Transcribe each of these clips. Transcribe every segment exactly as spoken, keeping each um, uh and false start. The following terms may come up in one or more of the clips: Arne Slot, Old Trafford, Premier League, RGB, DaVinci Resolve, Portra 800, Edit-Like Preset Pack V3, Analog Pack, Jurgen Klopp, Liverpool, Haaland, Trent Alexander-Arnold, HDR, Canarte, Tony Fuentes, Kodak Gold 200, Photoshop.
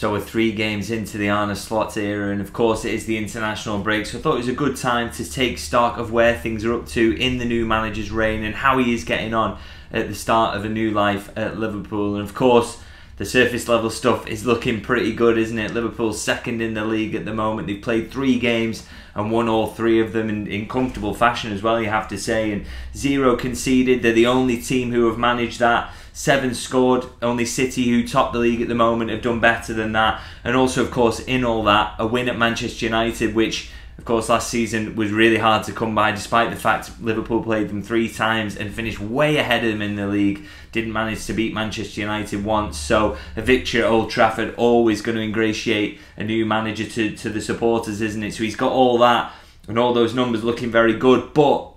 So we're three games into the Arne Slot era, and of course it is the international break, so I thought it was a good time to take stock of where things are up to in the new manager's reign and how he is getting on at the start of a new life at Liverpool. And of course the surface level stuff is looking pretty good, isn't it? Liverpool's second in the league at the moment. They've played three games and won all three of them in, in comfortable fashion as well, you have to say. And zero conceded. They're the only team who have managed that. Seven scored. Only City, who top the league at the moment, have done better than that. And also, of course, in all that, a win at Manchester United, which, of course, last season was really hard to come by, despite the fact Liverpool played them three times and finished way ahead of them in the league. Didn't manage to beat Manchester United once, so a victory at Old Trafford always going to ingratiate a new manager to, to the supporters, isn't it? So he's got all that and all those numbers looking very good, but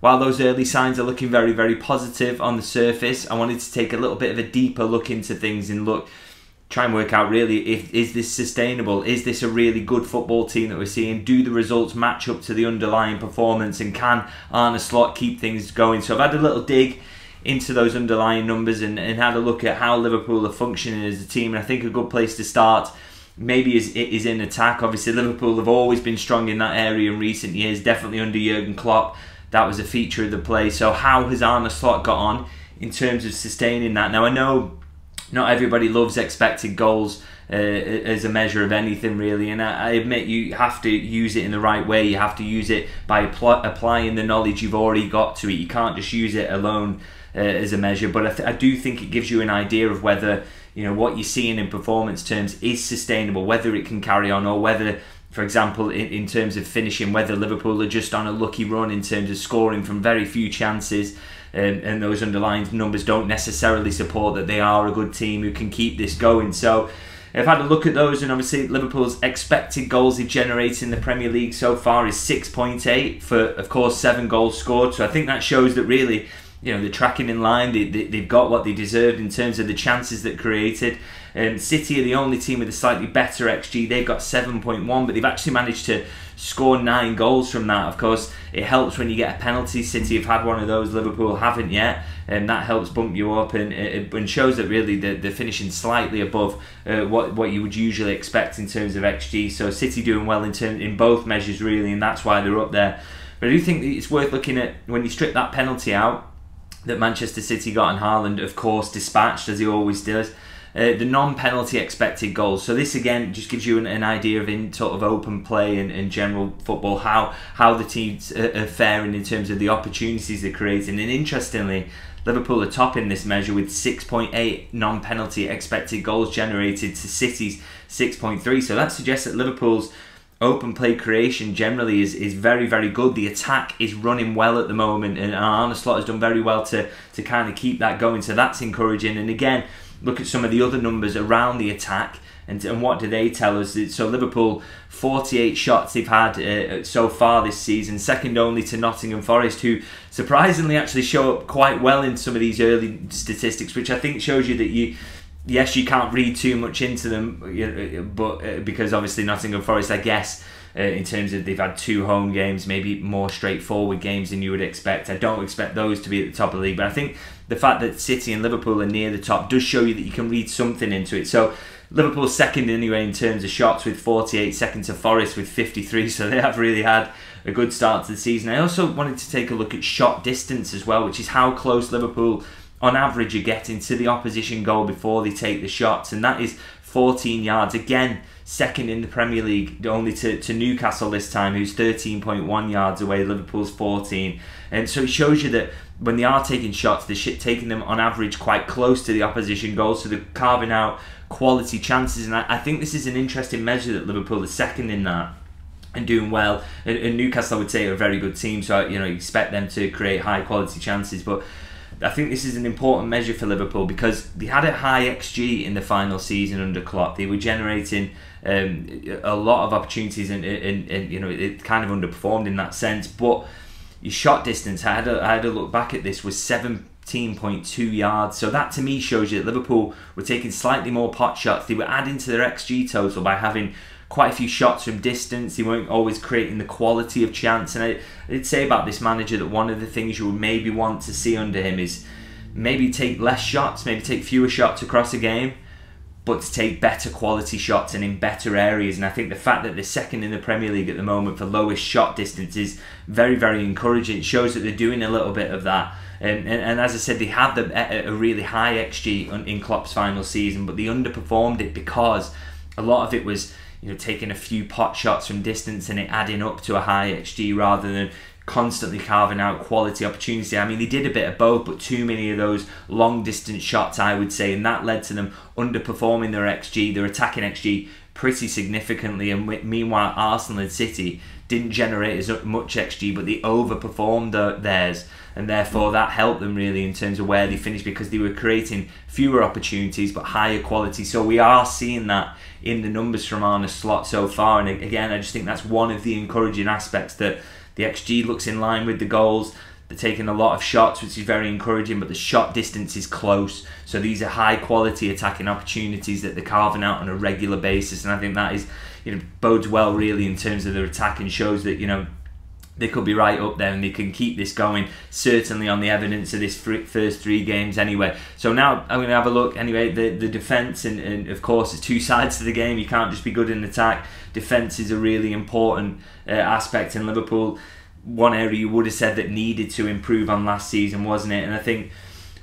while those early signs are looking very, very positive on the surface, I wanted to take a little bit of a deeper look into things and look, try and work out really, if is this sustainable? Is this a really good football team that we're seeing? Do the results match up to the underlying performance, and can Arne Slot keep things going? So I've had a little dig into those underlying numbers and, and had a look at how Liverpool are functioning as a team, and I think a good place to start maybe is it is in attack. Obviously Liverpool have always been strong in that area in recent years, definitely under Jurgen Klopp. That was a feature of the play. So how has Arne Slot got on in terms of sustaining that? Now, I know not everybody loves expected goals uh, as a measure of anything, really. And I, I admit you have to use it in the right way. You have to use it by apply, applying the knowledge you've already got to it. You can't just use it alone uh, as a measure. But I, th I do think it gives you an idea of whether, you know, what you're seeing in performance terms is sustainable, whether it can carry on, or whether, for example, in, in terms of finishing, whether Liverpool are just on a lucky run in terms of scoring from very few chances, and, and those underlying numbers don't necessarily support that they are a good team who can keep this going. So I've had a look at those, and obviously Liverpool's expected goals they've generated in the Premier League so far is six point eight for, of course, seven goals scored. So I think that shows that really, you know, they're tracking in line, they, they, they've got what they deserved in terms of the chances that created. Um, City are the only team with a slightly better X G, they've got seven point one, but they've actually managed to score nine goals from that. Of course, it helps when you get a penalty. City have had one of those, Liverpool haven't yet, and that helps bump you up, and, and shows that really they're, they're finishing slightly above uh, what, what you would usually expect in terms of X G. So City doing well in, term, in both measures really, and that's why they're up there. But I do think it's worth looking at, when you strip that penalty out, that Manchester City got, and Haaland, of course, dispatched as he always does. Uh, the non-penalty expected goals. So this again just gives you an, an idea of in sort of open play and, and general football how how the teams are, are faring in terms of the opportunities they're creating. And interestingly, Liverpool are top in this measure with six point eight non-penalty expected goals generated to City's six point three. So that suggests that Liverpool's open play creation generally is, is very, very good. The attack is running well at the moment, and Arne Slot has done very well to, to kind of keep that going. So that's encouraging. And again, look at some of the other numbers around the attack, and, and what do they tell us? So Liverpool, forty-eight shots they've had uh, so far this season, second only to Nottingham Forest, who surprisingly actually show up quite well in some of these early statistics, which I think shows you that you... Yes, you can't read too much into them, but uh, because obviously Nottingham Forest, I guess, uh, in terms of they've had two home games, maybe more straightforward games than you would expect. I don't expect those to be at the top of the league, but I think the fact that City and Liverpool are near the top does show you that you can read something into it. So Liverpool's second anyway in terms of shots with forty-eight, second to Forest with fifty-three, so they have really had a good start to the season. I also wanted to take a look at shot distance as well, which is how close Liverpool on average are getting to the opposition goal before they take the shots, and that is fourteen yards. Again, second in the Premier League, only to, to Newcastle this time, who's thirteen point one yards away, Liverpool's fourteen. And so it shows you that when they are taking shots, they're taking them on average quite close to the opposition goal, so they're carving out quality chances. And I, I think this is an interesting measure that Liverpool is second in that and doing well. And, and Newcastle, I would say, are a very good team, so you know, you expect them to create high quality chances, but I think this is an important measure for Liverpool because they had a high X G in the final season under Klopp. They were generating um, a lot of opportunities, and, and, and you know, it kind of underperformed in that sense. But your shot distance, I had a, I had a look back at this, was seventeen point two yards. So that to me shows you that Liverpool were taking slightly more pot shots. They were adding to their X G total by having quite a few shots from distance. They weren't always creating the quality of chance. And I, I'd say about this manager that one of the things you would maybe want to see under him is maybe take less shots, maybe take fewer shots across a game, but to take better quality shots and in better areas. And I think the fact that they're second in the Premier League at the moment for lowest shot distance is very, very encouraging. It shows that they're doing a little bit of that. And, and, and as I said, they had the, a really high X G in Klopp's final season, but they underperformed it because a lot of it was, you know, taking a few pot shots from distance and it adding up to a high X G rather than constantly carving out quality opportunity. I mean, they did a bit of both, but too many of those long distance shots, I would say, and that led to them underperforming their X G, their attacking X G, pretty significantly. And meanwhile, Arsenal and City didn't generate as much X G, but they overperformed theirs, and therefore that helped them really in terms of where they finished, because they were creating fewer opportunities but higher quality. So we are seeing that in the numbers from Arne Slot so far, and again, I just think that's one of the encouraging aspects, that the X G looks in line with the goals. They're taking a lot of shots, which is very encouraging, but the shot distance is close. So these are high quality attacking opportunities that they're carving out on a regular basis. And I think that is, you know, bodes well really in terms of their attack, and shows that, you know, they could be right up there and they can keep this going, certainly on the evidence of this first three games anyway. So now I'm going to have a look anyway. The, the defence, and, and of course there's two sides to the game. You can't just be good in attack. Defence is a really important uh, aspect in Liverpool. One area you would have said that needed to improve on last season, wasn't it? And I think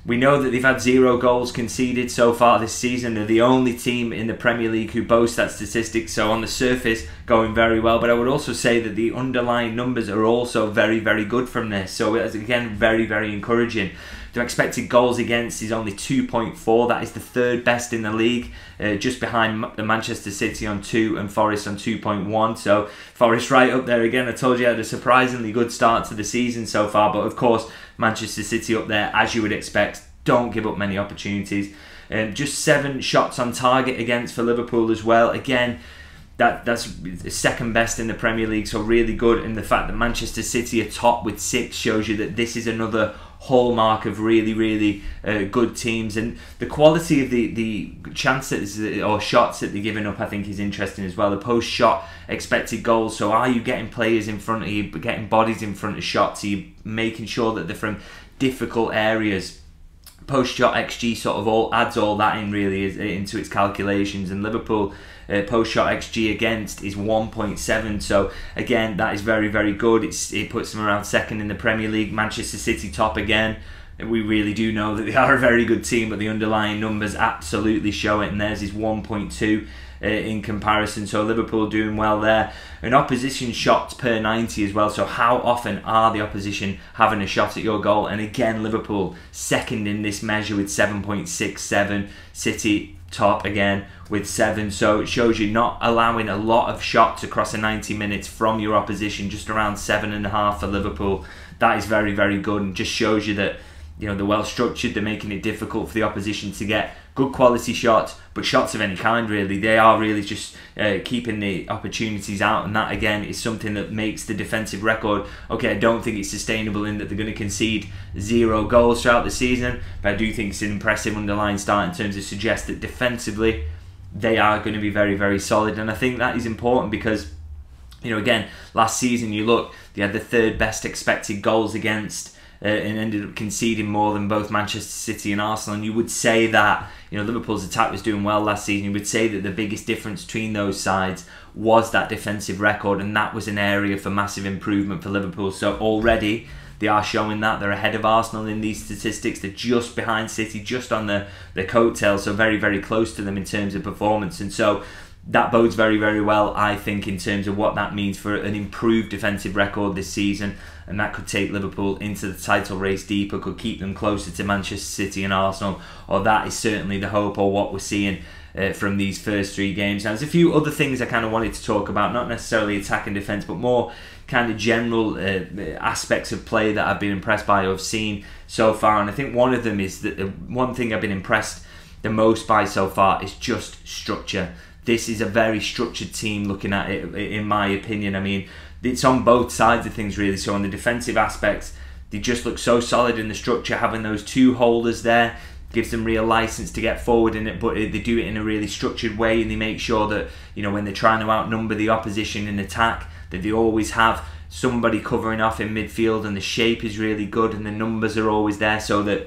we know that they've had zero goals conceded so far this season. They're the only team in the Premier League who boasts that statistic, so on the surface, going very well. But I would also say that the underlying numbers are also very, very good from this. So it's, again, very, very encouraging. Their expected goals against is only two point four. That is the third best in the league, uh, just behind the Manchester City on two and Forest on two point one. So Forest right up there again. I told you, had a surprisingly good start to the season so far. But of course, Manchester City up there, as you would expect, don't give up many opportunities. Um, just seven shots on target against for Liverpool as well. Again, that that's second best in the Premier League, so really good. And the fact that Manchester City are top with six shows you that this is another hallmark of really, really uh, good teams. And the quality of the, the chances or shots that they're giving up, I think, is interesting as well. The post-shot expected goals, so are you getting players in front of you, getting bodies in front of shots? Are you making sure that they're from difficult areas? Post-shot X G sort of all adds all that in really is, into its calculations. And Liverpool uh, post-shot X G against is one point seven, so again that is very, very good. It's, it puts them around second in the Premier League. Manchester City top again. We really do know that they are a very good team, but the underlying numbers absolutely show it, and theirs is one point two uh, in comparison. So Liverpool doing well there. And opposition shots per ninety as well, so how often are the opposition having a shot at your goal? And again, Liverpool second in this measure with seven point six seven. City top again with seven, so it shows you not allowing a lot of shots across the ninety minutes from your opposition, just around seven and a half for Liverpool. That is very, very good, and just shows you that, you know, they're well structured. They're making it difficult for the opposition to get good quality shots, but shots of any kind really. They are really just uh, keeping the opportunities out, and that again is something that makes the defensive record, okay, I don't think it's sustainable in that they're going to concede zero goals throughout the season, but I do think it's an impressive underlying start in terms of suggest that defensively they are going to be very, very solid. And I think that is important because, you know, again, last season you look, they had the third best expected goals against, Uh, and ended up conceding more than both Manchester City and Arsenal. And you would say that, you know, Liverpool's attack was doing well last season. You would say that the biggest difference between those sides was that defensive record, and that was an area for massive improvement for Liverpool. So already they are showing that. They're ahead of Arsenal in these statistics. They're just behind City, just on the, the coattails, so very, very close to them in terms of performance. And so that bodes very, very well, I think, in terms of what that means for an improved defensive record this season. And that could take Liverpool into the title race deeper, could keep them closer to Manchester City and Arsenal, or that is certainly the hope, or what we're seeing uh, from these first three games. Now, there's a few other things I kind of wanted to talk about, not necessarily attack and defence, but more kind of general uh, aspects of play that I've been impressed by or have seen so far. And I think one of them is that the one thing I've been impressed the most by so far is just structure. This is a very structured team looking at it, in my opinion. I mean, it's on both sides of things, really. So on the defensive aspects, they just look so solid in the structure. Having those two holders there gives them real license to get forward in it, but they do it in a really structured way, and they make sure that, you know, when they're trying to outnumber the opposition in attack, that they always have somebody covering off in midfield, and the shape is really good, and the numbers are always there so that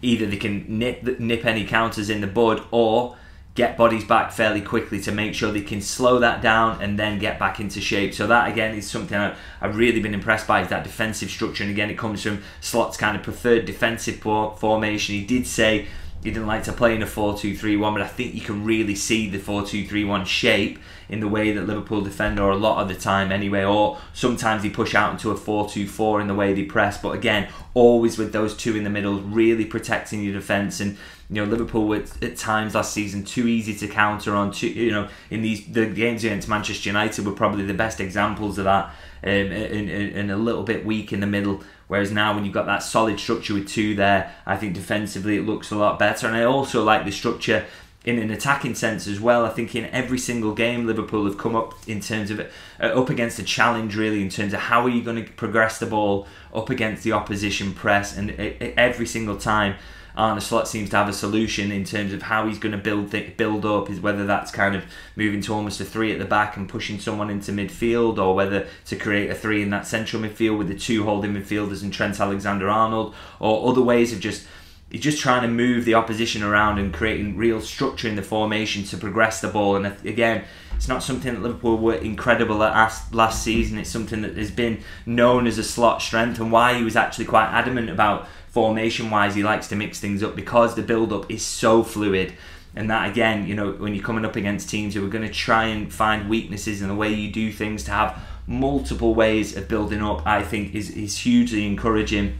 either they can nip, nip any counters in the bud, or get bodies back fairly quickly to make sure they can slow that down and then get back into shape. So that again is something I, I've really been impressed by, is that defensive structure. And again, it comes from Slot's kind of preferred defensive formation. He did say he didn't like to play in a four two three one, but I think you can really see the four two three one shape in the way that Liverpool defend, or a lot of the time anyway, or sometimes they push out into a four two four in the way they press. But again, always with those two in the middle, really protecting your defence. And you know, Liverpool were at times last season too easy to counter on. Too, you know, in these the games against Manchester United were probably the best examples of that, um, and, and a little bit weak in the middle. Whereas now, when you've got that solid structure with two there, I think defensively it looks a lot better. And I also like the structure in an attacking sense as well. I think in every single game Liverpool have come up in terms of uh, up against a challenge, really, in terms of how are you going to progress the ball up against the opposition press. And uh, every single time Arne Slot seems to have a solution in terms of how he's going to build build up, is whether that's kind of moving to almost a three at the back and pushing someone into midfield, or whether to create a three in that central midfield with the two holding midfielders and Trent Alexander-Arnold, or other ways of just he's just trying to move the opposition around and creating real structure in the formation to progress the ball. And again, it's not something that Liverpool were incredible at last season. It's something that has been known as a Slot strength, and why he was actually quite adamant about formation-wise, he likes to mix things up, because the build-up is so fluid. And that again, you know, when you're coming up against teams who are going to try and find weaknesses in the way you do things, to have multiple ways of building up, I think is, is hugely encouraging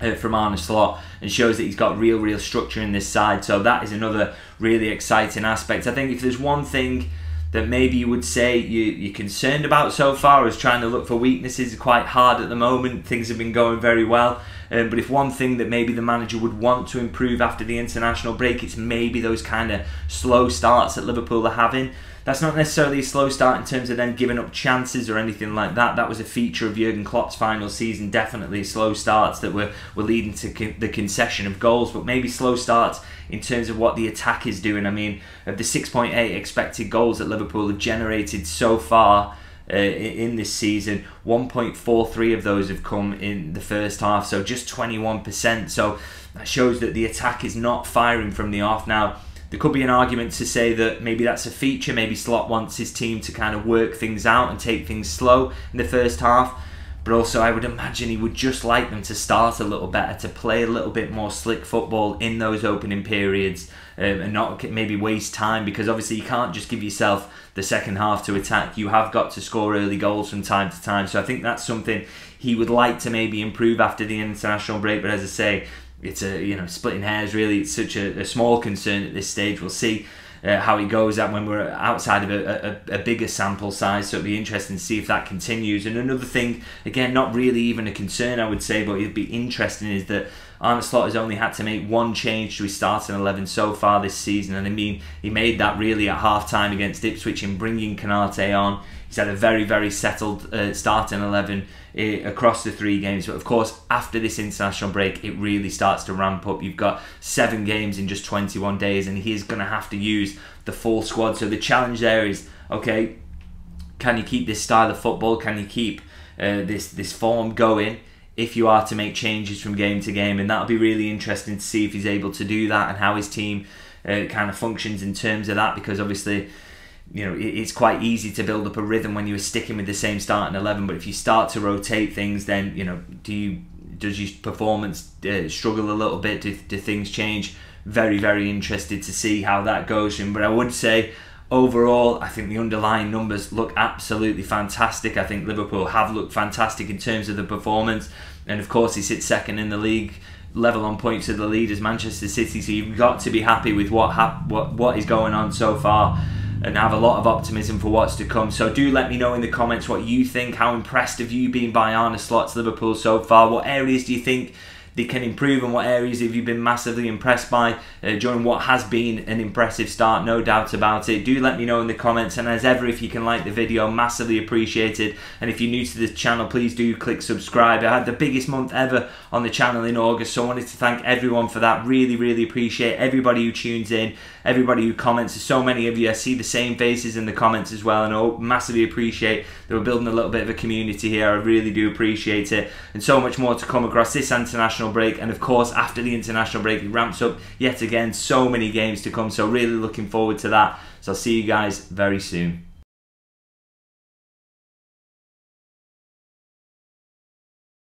Uh, from Arne Slot, and shows that he's got real, real structure in this side. So that is another really exciting aspect. I think if there's one thing that maybe you would say you, you're concerned about so far, is trying to look for weaknesses is quite hard at the moment. Things have been going very well. Um, but if one thing that maybe the manager would want to improve after the international break, it's maybe those kind of slow starts that Liverpool are having. That's not necessarily a slow start in terms of them giving up chances or anything like that. That was a feature of Jurgen Klopp's final season, definitely slow starts that were, were leading to con the concession of goals, but maybe slow starts in terms of what the attack is doing. I mean, of the six point eight expected goals that Liverpool have generated so far Uh, in this season, one point four three of those have come in the first half, so just twenty-one percent. So that shows that the attack is not firing from the off. Now, there could be an argument to say that maybe that's a feature. Maybe Slot wants his team to kind of work things out and take things slow in the first half. But also, I would imagine he would just like them to start a little better, to play a little bit more slick football in those opening periods, um, and not maybe waste time, because obviously you can't just give yourself the second half to attack. You have got to score early goals from time to time. So I think that's something he would like to maybe improve after the international break. But as I say, it's a you know splitting hairs really. It's such a, a small concern at this stage. We'll see Uh, how it goes out when we're outside of a, a, a bigger sample size, so it'll be interesting to see if that continues. And another thing, again, not really even a concern I would say, but it'd be interesting, is that Arne Slot has only had to make one change to his starting eleven so far this season. And I mean, he made that really at half time against Ipswich in bringing Canarte on. He's had a very, very settled uh, starting eleven uh, across the three games. But of course, after this international break, it really starts to ramp up. You've got seven games in just twenty-one days, and he is going to have to use the full squad. So the challenge there is, okay, can you keep this style of football? Can you keep uh, this, this form going if you are to make changes from game to game? And that'll be really interesting to see if he's able to do that, and how his team uh, kind of functions in terms of that, because obviously, you know, it's quite easy to build up a rhythm when you're sticking with the same starting eleven. But if you start to rotate things, then, you know, do you does your performance uh, struggle a little bit? Do, do things change? Very, very interested to see how that goes. But I would say, overall, I think the underlying numbers look absolutely fantastic. I think Liverpool have looked fantastic in terms of the performance. And of course, he sits second in the league, level on points of the lead as Manchester City. So you've got to be happy with what hap what what is going on so far, and have a lot of optimism for what's to come. So do let me know in the comments what you think. How impressed have you been by Arne Slot's Liverpool so far? What areas do you think they can improve, and what areas have you been massively impressed by uh, during what has been an impressive start? No doubt about it. Do let me know in the comments, and as ever, if you can like the video, massively appreciated. And if you're new to the channel, please do click subscribe. I had the biggest month ever on the channel in August, so I wanted to thank everyone for that. Really, really appreciate everybody who tunes in, everybody who comments. There's so many of you. I see the same faces in the comments as well, and I massively appreciate that we're building a little bit of a community here. I really do appreciate it, and so much more to come across this international international break, and of course after the international break it ramps up yet again, so many games to come, so really looking forward to that. So I'll see you guys very soon.